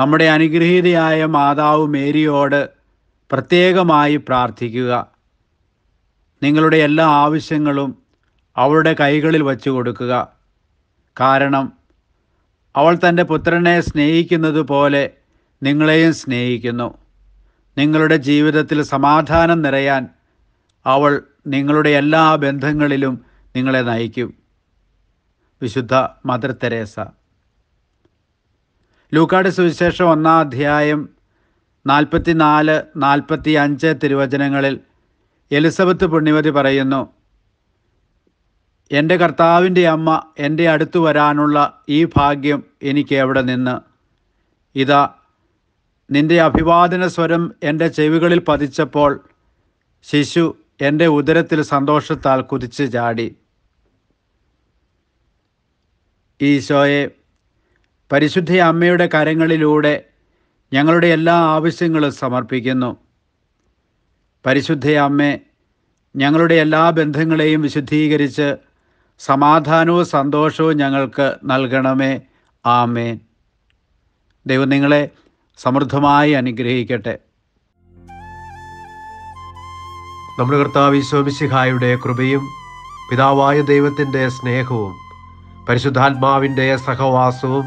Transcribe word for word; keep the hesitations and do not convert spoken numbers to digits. നമ്മുടെ അനുഗ്രഹീതയായ മാതാവ് മേരിയോട് പ്രത്യേകമായി പ്രാർത്ഥിക്കുക. നിങ്ങളുടെ എല്ലാ ആവശ്യങ്ങളും അവളുടെ കൈകളിൽ വച്ചു കൊടുക്കുക. കാരണം അവൾ തൻ്റെ പുത്രനെ സ്നേഹിക്കുന്നത് പോലെ നിങ്ങളെയും സ്നേഹിക്കുന്നു. നിങ്ങളുടെ ജീവിതത്തിൽ സമാധാനം നിറയാൻ അവൾ നിങ്ങളുടെ എല്ലാ ബന്ധങ്ങളിലും നിങ്ങളെ നയിക്കും. വിശുദ്ധ മദർ തെരേസ. ലൂക്കായുടെ സുവിശേഷം ഒന്നാം അധ്യായം നാൽപ്പത്തി നാല് നാൽപ്പത്തി അഞ്ച് തിരുവചനങ്ങളിൽ എലിസബത്ത് പുണ്യവതി പറയുന്നു, എൻ്റെ കർത്താവിൻ്റെ അമ്മ എൻ്റെ അടുത്ത് വരാനുള്ള ഈ ഭാഗ്യം എനിക്ക് എവിടെ നിന്ന്? ഇതാ, നിൻ്റെ അഭിവാദന സ്വരം എൻ്റെ ചെവികളിൽ പതിച്ചപ്പോൾ ശിശു എൻ്റെ ഉദരത്തിൽ സന്തോഷത്താൽ കുതിച്ച് ചാടി. ഈശോയെ, പരിശുദ്ധ അമ്മയുടെ കരങ്ങളിലൂടെ ഞങ്ങളുടെ എല്ലാ ആവശ്യങ്ങളും സമർപ്പിക്കുന്നു. പരിശുദ്ധ അമ്മ ഞങ്ങളുടെ എല്ലാ ബന്ധങ്ങളെയും വിശുദ്ധീകരിച്ച് സമാധാനവും സന്തോഷവും ഞങ്ങൾക്ക് നൽകണമേ. ആമേൻ. ദൈവം നിങ്ങളെ സമൃദ്ധമായി അനുഗ്രഹിക്കട്ടെ. നമ്മുടെ കർത്താവ് ഈശോ മിശിഹായുടെ കൃപയും പിതാവായ ദൈവത്തിൻ്റെ സ്നേഹവും പരിശുദ്ധാത്മാവിൻ്റെ സഹവാസവും